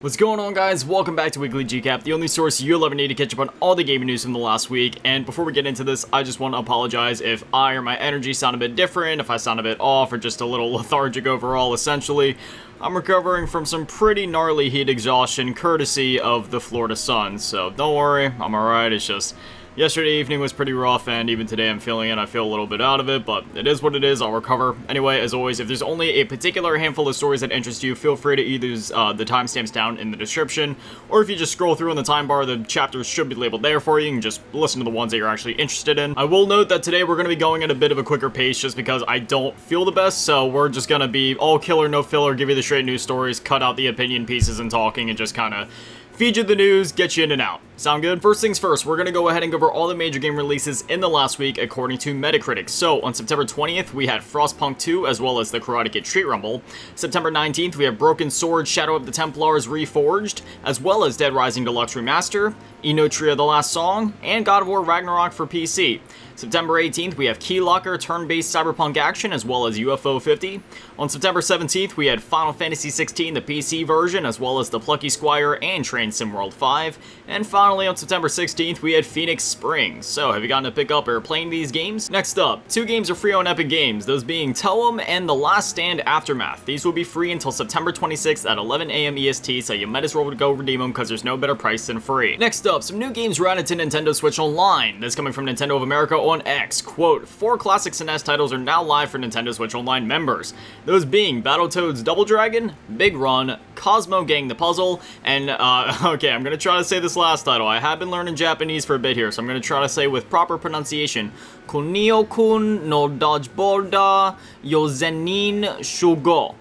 What's going on, guys? Welcome back to Weekly GCaP, the only source you'll ever need to catch up on all the gaming news from the last week. And before we get into this, I just want to apologize if I or my energy sound a bit different, if I sound a bit off, or just a little lethargic overall. Essentially, I'm recovering from some pretty gnarly heat exhaustion courtesy of the Florida sun, so don't worry, I'm alright. It's just yesterday evening was pretty rough, and even today I'm feeling it. I feel a little bit out of it, but it is what it is. I'll recover. Anyway, as always, if there's only a particular handful of stories that interest you, feel free to either use the timestamps down in the description, or if you just scroll through in the time bar, the chapters should be labeled there for you. You can just listen to the ones that you're actually interested in. I will note that today we're going to be going at a bit of a quicker pace just because I don't feel the best, so we're just going to be all killer, no filler, give you the straight news stories, cut out the opinion pieces and talking, and just kind of feed you the news, get you in and out. Sound good? First things first, we're going to go ahead and go over all the major game releases in the last week according to Metacritic. So, on September 20th, we had Frostpunk 2 as well as the Karate Kid Street Rumble. September 19th, we have Broken Sword Shadow of the Templars Reforged, as well as Dead Rising Deluxe Remaster, Enotria: The Last Song, and God of War Ragnarok for PC. September 18th, we have Key Locker, turn-based cyberpunk action, as well as UFO 50. On September 17th, we had Final Fantasy 16, the PC version, as well as the Plucky Squire and Train Sim World 5. And finally, on September 16th, we had Phoenix Springs. So, have you gotten to pick up or playing these games? Next up, two games are free on Epic Games, those being Toem and The Last Stand Aftermath. These will be free until September 26th at 11 a.m. EST, so you might as well go redeem them because there's no better price than free. Next up, some new games were added to Nintendo Switch Online. This coming from Nintendo of America on X, quote, 4 classic SNES titles are now live for Nintendo Switch Online members. Those being Battletoads Double Dragon, Big Run, Cosmo Gang the Puzzle, and, okay, I'm gonna try to say this last title. I have been learning Japanese for a bit here, so I'm gonna try to say with proper pronunciation, Kunio-kun no Dodgeball da Yozenin Shugo.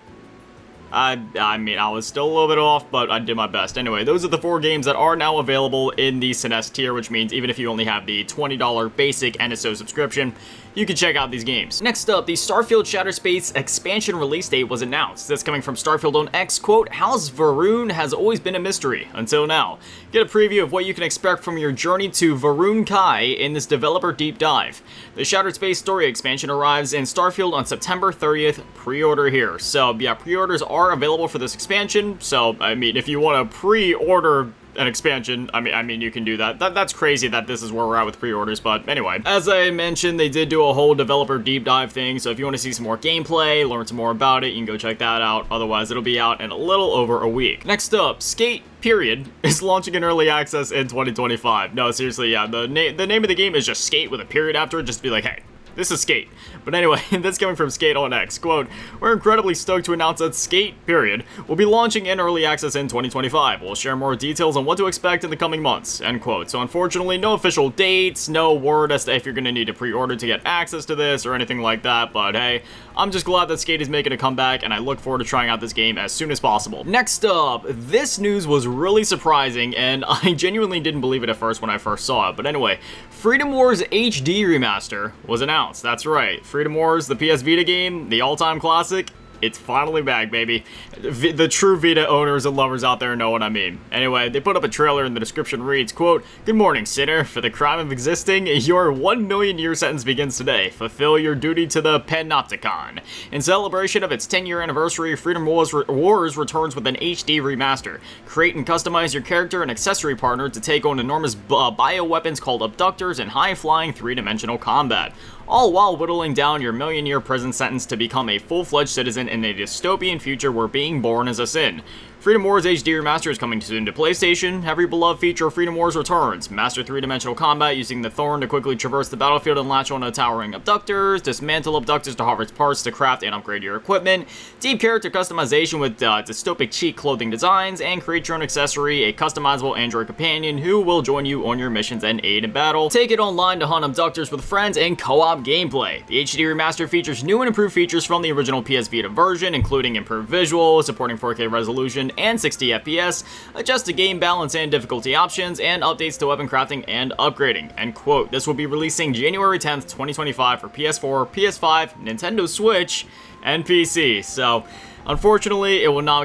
I mean, I was still a little bit off, but I did my best. Anyway, those are the 4 games that are now available in the SNES tier, which means even if you only have the $20 basic NSO subscription, you can check out these games. Next up, the Starfield Shatterspace expansion release date was announced. This coming from Starfield on X, quote, House Varun has always been a mystery, until now. Get a preview of what you can expect from your journey to Varun Kai in this developer deep dive. The Shatterspace story expansion arrives in Starfield on September 30th, pre-order here. So yeah, pre-orders are available for this expansion, so I mean, if you want to pre-order an expansion, I mean, you can do that. That's crazy that this is where we're at with pre-orders, but anyway. As I mentioned, they did do a whole developer deep dive thing, so if you want to see some more gameplay, learn some more about it, you can go check that out. Otherwise, it'll be out in a little over a week. Next up, Skate Period is launching in early access in 2025. No, seriously, yeah, the name of the game is just Skate with a period after it, just to be like, hey, this is Skate. But anyway, that's coming from Skate on X, quote, we're incredibly stoked to announce that Skate Period will be launching in early access in 2025. We'll share more details on what to expect in the coming months, end quote. So unfortunately, no official dates, no word as to if you're going to need to pre-order to get access to this or anything like that. But hey, I'm just glad that Skate is making a comeback, and I look forward to trying out this game as soon as possible. Next up, this news was really surprising, and I genuinely didn't believe it at first when I first saw it. But anyway, Freedom Wars HD Remaster was announced. That's right, Freedom Wars, the PS Vita game, the all-time classic, it's finally back, baby. The true Vita owners and lovers out there know what I mean. Anyway, they put up a trailer and the description reads, quote, good morning, sinner. For the crime of existing, your 1 million year sentence begins today. Fulfill your duty to the Panopticon. In celebration of its 10-year anniversary, Freedom Wars returns with an HD remaster. Create and customize your character and accessory partner to take on enormous bioweapons called abductors in high-flying 3-dimensional combat, all while whittling down your 1 million year prison sentence to become a full-fledged citizen in a dystopian future where being born is a sin. Freedom Wars HD Remaster is coming soon to PlayStation. Every beloved feature of Freedom Wars returns. Master 3-dimensional combat using the Thorn to quickly traverse the battlefield and latch onto towering abductors. Dismantle abductors to harvest parts to craft and upgrade your equipment. Deep character customization with dystopic chic clothing designs. And create your own accessory, a customizable android companion who will join you on your missions and aid in battle. Take it online to hunt abductors with friends and co-op gameplay. The HD Remaster features new and improved features from the original PS Vita version, including improved visuals, supporting 4K resolution, and 60 FPS, adjust to game balance and difficulty options, and updates to weapon crafting and upgrading, end quote. This will be releasing January 10th, 2025 for PS4, PS5, Nintendo Switch, and PC. So, unfortunately, it will not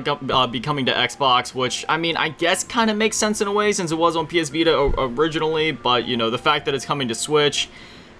be coming to Xbox, which, I mean, I guess kind of makes sense in a way since it was on PS Vita originally, but, you know, the fact that it's coming to Switch,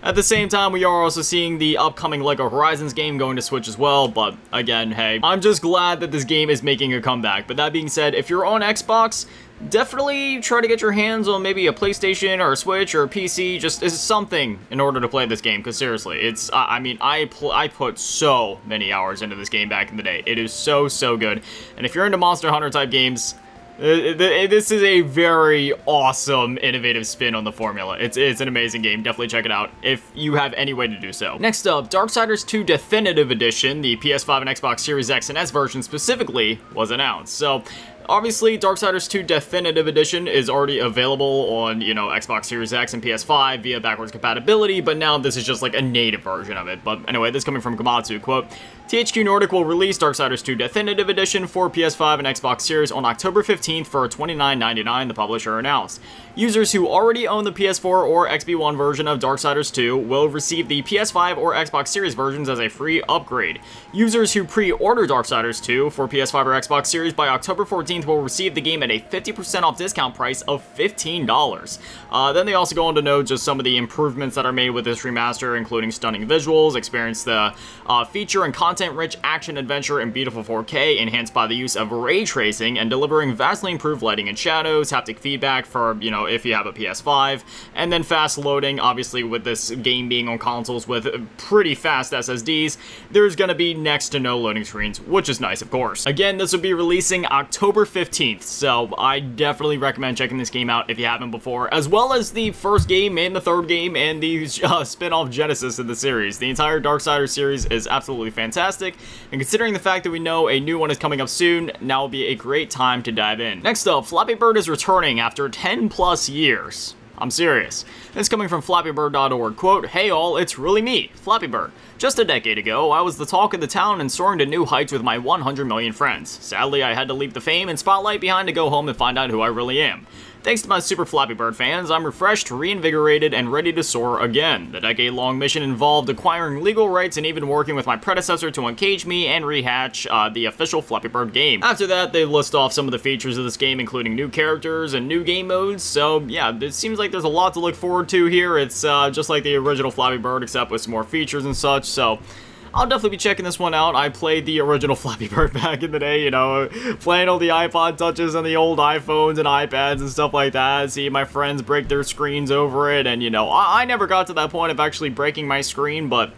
At the same time, we are also seeing the upcoming LEGO Horizons game going to Switch as well, but again, hey, I'm just glad that this game is making a comeback. But that being said, if you're on Xbox, definitely try to get your hands on maybe a PlayStation or a Switch or a PC, just is something in order to play this game, because seriously, it's, I mean, I put so many hours into this game back in the day. It is so good, and if you're into Monster Hunter type games, this is a very awesome, innovative spin on the formula. It's an amazing game. Definitely check it out if you have any way to do so. Next up, Darksiders 2 Definitive Edition, the PS5 and Xbox Series X and S version specifically, was announced. So, obviously, Darksiders 2 Definitive Edition is already available on, you know, Xbox Series X and PS5 via backwards compatibility, but now this is just like a native version of it. But anyway, this coming from Komatsu, quote, THQ Nordic will release Darksiders 2 Definitive Edition for PS5 and Xbox Series on October 15th for $29.99, the publisher announced. Users who already own the PS4 or XB1 version of Darksiders 2 will receive the PS5 or Xbox Series versions as a free upgrade. Users who pre-order Darksiders 2 for PS5 or Xbox Series by October 14th will receive the game at a 50% off discount price of $15. Then they also go on to note just some of the improvements that are made with this remaster, including stunning visuals, experience the feature and content-rich action-adventure in beautiful 4K, enhanced by the use of ray tracing and delivering vastly improved lighting and shadows, haptic feedback for, you know, if you have a PS5, and then fast loading. Obviously, with this game being on consoles with pretty fast SSDs, there's going to be next to no loading screens, which is nice, of course. Again, this will be releasing October 15th, so I definitely recommend checking this game out if you haven't before, as well as the first game and the third game and the spin-off Genesis of the series. The entire Darksiders series is absolutely fantastic, and considering the fact that we know a new one is coming up soon, now will be a great time to dive in. Next up, Flappy Bird is returning after 10+ years. I'm serious. This is coming from FlappyBird.org, quote, hey all, it's really me, Flappy Bird. Just a decade ago, I was the talk of the town and soaring to new heights with my 100 million friends. Sadly, I had to leave the fame and spotlight behind to go home and find out who I really am. Thanks to my super Flappy Bird fans, I'm refreshed, reinvigorated, and ready to soar again. The decade-long mission involved acquiring legal rights and even working with my predecessor to uncage me and rehatch the official Flappy Bird game. After that, they list off some of the features of this game, including new characters and new game modes. So yeah, it seems like there's a lot to look forward to here. It's just like the original Flappy Bird, except with some more features and such, so I'll definitely be checking this one out. I played the original Flappy Bird back in the day, you know, playing all the iPod touches and the old iPhones and iPads and stuff like that, see my friends break their screens over it, and you know, I never got to that point of actually breaking my screen, but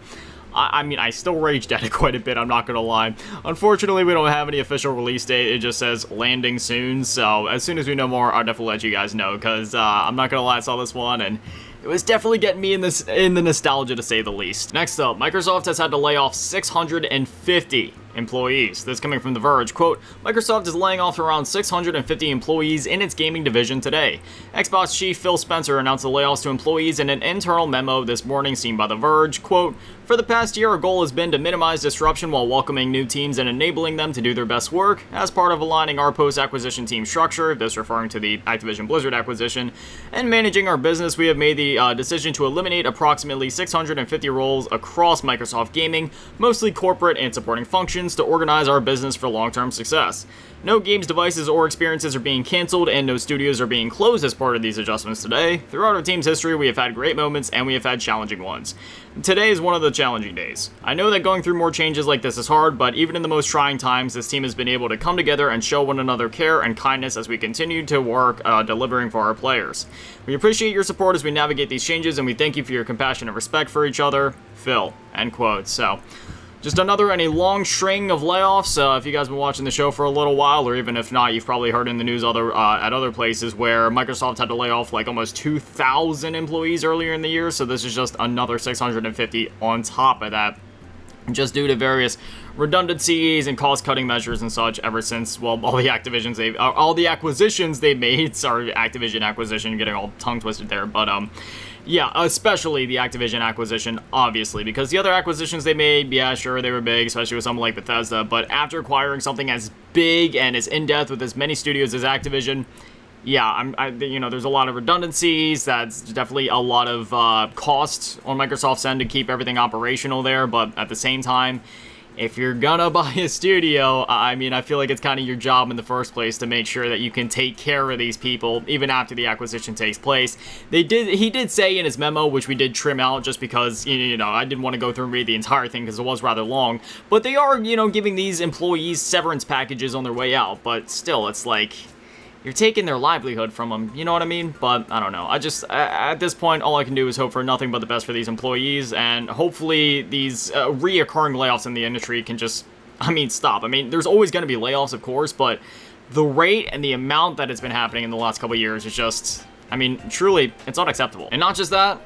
I mean, I still raged at it quite a bit, I'm not gonna lie. Unfortunately, we don't have any official release date, it just says landing soon, so as soon as we know more, I'll definitely let you guys know, because I'm not gonna lie, I saw this one, and it was definitely getting me in the nostalgia, to say the least. Next up, Microsoft has had to lay off 650 employees. This coming from The Verge, quote, Microsoft is laying off around 650 employees in its gaming division today. Xbox chief Phil Spencer announced the layoffs to employees in an internal memo this morning seen by The Verge, quote, for the past year, our goal has been to minimize disruption while welcoming new teams and enabling them to do their best work. As part of aligning our post-acquisition team structure, this referring to the Activision Blizzard acquisition, and managing our business, we have made the decision to eliminate approximately 650 roles across Microsoft Gaming, mostly corporate and supporting functions, to organize our business for long-term success. No games, devices, or experiences are being canceled, and no studios are being closed as part of these adjustments today. Throughout our team's history, we have had great moments, and we have had challenging ones. Today is one of the challenging days. I know that going through more changes like this is hard, but even in the most trying times, this team has been able to come together and show one another care and kindness as we continue to work delivering for our players. We appreciate your support as we navigate these changes, and we thank you for your compassion and respect for each other. Phil, end quote. So, just another in a long string of layoffs. If you guys have been watching the show for a little while, or even if not, you've probably heard in the news at other places where Microsoft had to lay off like almost 2,000 employees earlier in the year, so this is just another 650 on top of that, just due to various redundancies and cost-cutting measures and such ever since, well, all the acquisitions they've made. Sorry, Activision acquisition, getting all tongue-twisted there, but yeah, especially the Activision acquisition, obviously, because the other acquisitions they made, yeah, sure, they were big, especially with something like Bethesda, but after acquiring something as big and as in-depth with as many studios as Activision, yeah, you know, there's a lot of redundancies, that's definitely a lot of costs on Microsoft's end to keep everything operational there, but at the same time, if you're gonna buy a studio, I mean, I feel like it's kind of your job in the first place to make sure that you can take care of these people even after the acquisition takes place. He did say in his memo, which we did trim out just because, you know, I didn't want to go through and read the entire thing because it was rather long, but they are, you know, giving these employees severance packages on their way out. But still, it's like, you're taking their livelihood from them, you know what I mean? But I don't know. I just, at this point, all I can do is hope for nothing but the best for these employees, and hopefully these reoccurring layoffs in the industry can just, I mean, stop. I mean, there's always going to be layoffs, of course, but the rate and the amount that it's been happening in the last couple of years is just, I mean, truly, it's unacceptable. And not just that,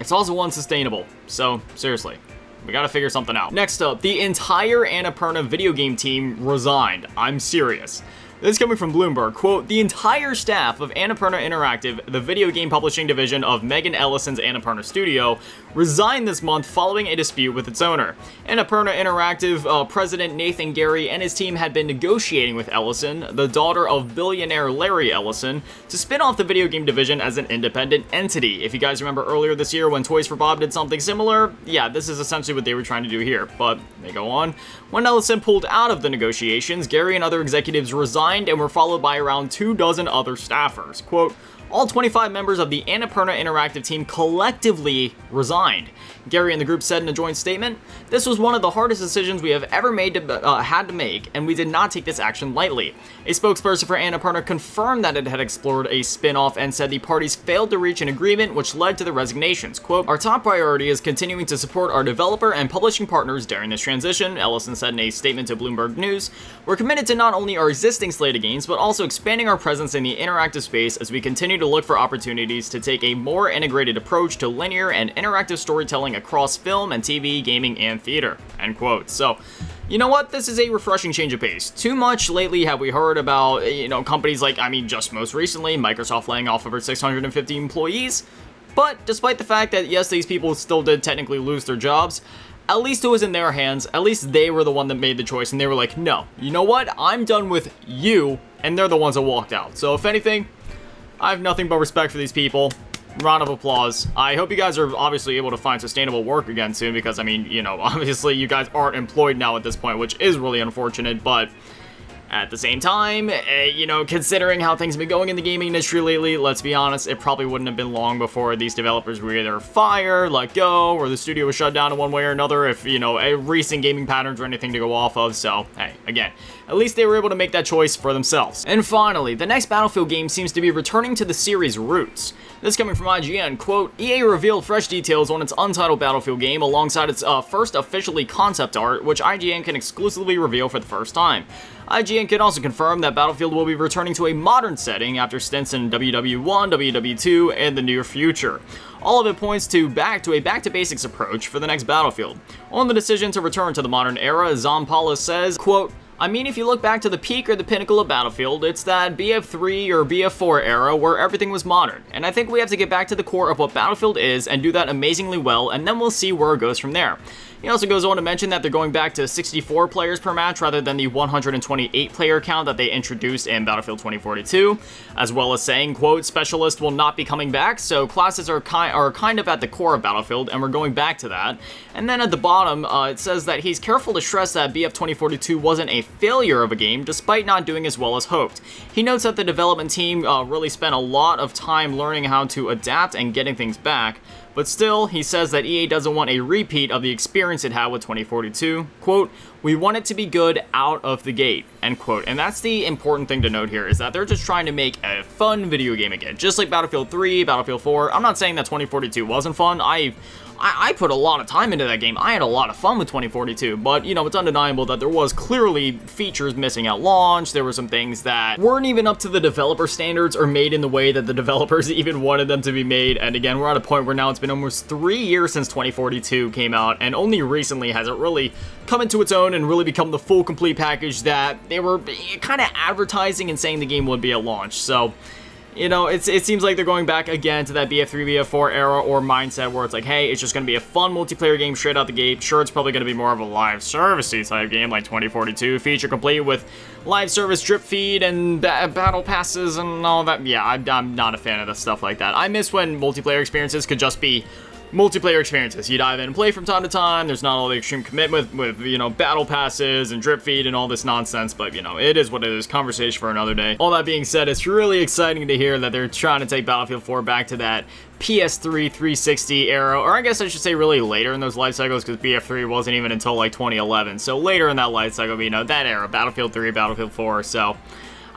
it's also unsustainable. So, seriously. We gotta figure something out. Next up, the entire Annapurna video game team resigned. I'm serious. This is coming from Bloomberg. Quote, the entire staff of Annapurna Interactive, the video game publishing division of Megan Ellison's Annapurna Studio, resigned this month following a dispute with its owner. Annapurna Interactive president Nathan Gary and his team had been negotiating with Ellison, the daughter of billionaire Larry Ellison, to spin off the video game division as an independent entity. If you guys remember earlier this year when Toys for Bob did something similar, yeah, this is essentially what they were trying to do here. But they go on. When Ellison pulled out of the negotiations, Gary and other executives resigned and were followed by around 24 other staffers. Quote, all 25 members of the Annapurna Interactive team collectively resigned. Gary and the group said in a joint statement, this was one of the hardest decisions we have ever made had to make, and we did not take this action lightly. A spokesperson for Annapurna confirmed that it had explored a spin-off and said the parties failed to reach an agreement, which led to the resignations. Quote, our top priority is continuing to support our developer and publishing partners during this transition, Ellison said in a statement to Bloomberg News. We're committed to not only our existing slate of games, but also expanding our presence in the interactive space as we continue to look for opportunities to take a more integrated approach to linear and interactive storytelling across film and TV, gaming, and theater, end quote. So, you know what? This is a refreshing change of pace. Too much lately have we heard about, you know, companies like, I mean, just most recently, Microsoft laying off over 650 employees. But despite the fact that, yes, these people still did technically lose their jobs, at least it was in their hands. At least they were the one that made the choice, and they were like, no, you know what? I'm done with you, and they're the ones that walked out. So, if anything, I have nothing but respect for these people. Round of applause. I hope you guys are obviously able to find sustainable work again soon, because I mean, you know, obviously you guys aren't employed now at this point, which is really unfortunate. But at the same time, you know, considering how things have been going in the gaming industry lately, let's be honest, it probably wouldn't have been long before these developers were either fired, let go, or the studio was shut down in one way or another if, you know, a recent gaming patterns or anything to go off of. So, hey, again, at least they were able to make that choice for themselves. And finally, the next Battlefield game seems to be returning to the series' roots. This coming from IGN, quote, EA revealed fresh details on its untitled Battlefield game alongside its first officially concept art, which IGN can exclusively reveal for the first time. IGN can also confirm that Battlefield will be returning to a modern setting after stints in WW1, WW2, and the near future. All of it points to a back-to-basics approach for the next Battlefield. On the decision to return to the modern era, Zompala says, quote, I mean, if you look back to the peak or the pinnacle of Battlefield, it's that BF3 or BF4 era where everything was modern, and I think we have to get back to the core of what Battlefield is and do that amazingly well, and then we'll see where it goes from there. He also goes on to mention that they're going back to 64 players per match rather than the 128 player count that they introduced in Battlefield 2042, as well as saying, quote, specialists will not be coming back, so classes are kind of at the core of Battlefield, and we're going back to that. And then at the bottom, it says that he's careful to stress that BF 2042 wasn't a failure of a game, despite not doing as well as hoped. He notes that the development team really spent a lot of time learning how to adapt and getting things back, but still, he says that EA doesn't want a repeat of the experience it had with 2042. Quote, we want it to be good out of the gate, end quote. And that's the important thing to note here, is that they're just trying to make a fun video game again, just like Battlefield 3, Battlefield 4. I'm not saying that 2042 wasn't fun. I put a lot of time into that game. I had a lot of fun with 2042, but, you know, it's undeniable that there was clearly features missing at launch. There were some things that weren't even up to the developer standards or made in the way that the developers even wanted them to be made. And again, we're at a point where now it's been almost 3 years since 2042 came out, and only recently has it really come into its own and really become the full complete package that they were kind of advertising and saying the game would be at launch. So, you know, it seems like they're going back again to that BF3, BF4 era or mindset where it's like, hey, it's just going to be a fun multiplayer game straight out the gate. Sure, it's probably going to be more of a live service-y type game like 2042, feature complete with live service drip feed and battle passes and all that. Yeah, I'm not a fan of the stuff like that. I miss when multiplayer experiences could just be multiplayer experiences. You dive in and play from time to time. There's not all the extreme commitment with you know, battle passes and drip feed and all this nonsense, but you know, it is what it is. Conversation for another day. All that being said, it's really exciting to hear that they're trying to take Battlefield 4 back to that PS3 360 era, or I guess I should say really later in those life cycles, because BF3 wasn't even until like 2011, so later in that life cycle, you know, that era, Battlefield 3, Battlefield 4, so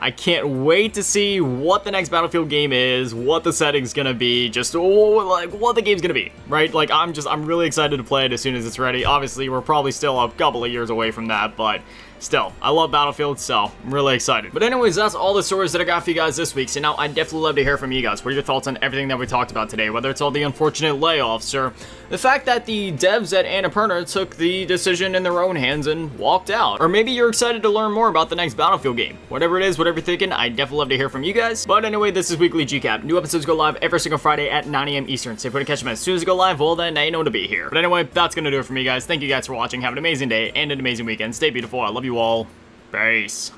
I can't wait to see what the next Battlefield game is, what the setting's gonna be, just like what the game's gonna be, right? Like I'm really excited to play it as soon as it's ready. Obviously, we're probably still a couple of years away from that, but still, I love Battlefield, so I'm really excited. But anyways, that's all the stories that I got for you guys this week, so now I'd definitely love to hear from you guys. What are your thoughts on everything that we talked about today, whether it's all the unfortunate layoffs, or the fact that the devs at Annapurna took the decision in their own hands and walked out, or maybe you're excited to learn more about the next Battlefield game. Whatever it is, whatever you're thinking, I'd definitely love to hear from you guys. But anyway, this is Weekly GCaP. New episodes go live every single Friday at 9 a.m. Eastern, so if you want to catch them as soon as they go live, well then, now you know to be here. But anyway, that's gonna do it for me, guys. Thank you guys for watching. Have an amazing day and an amazing weekend. Stay beautiful. I love you all. Peace.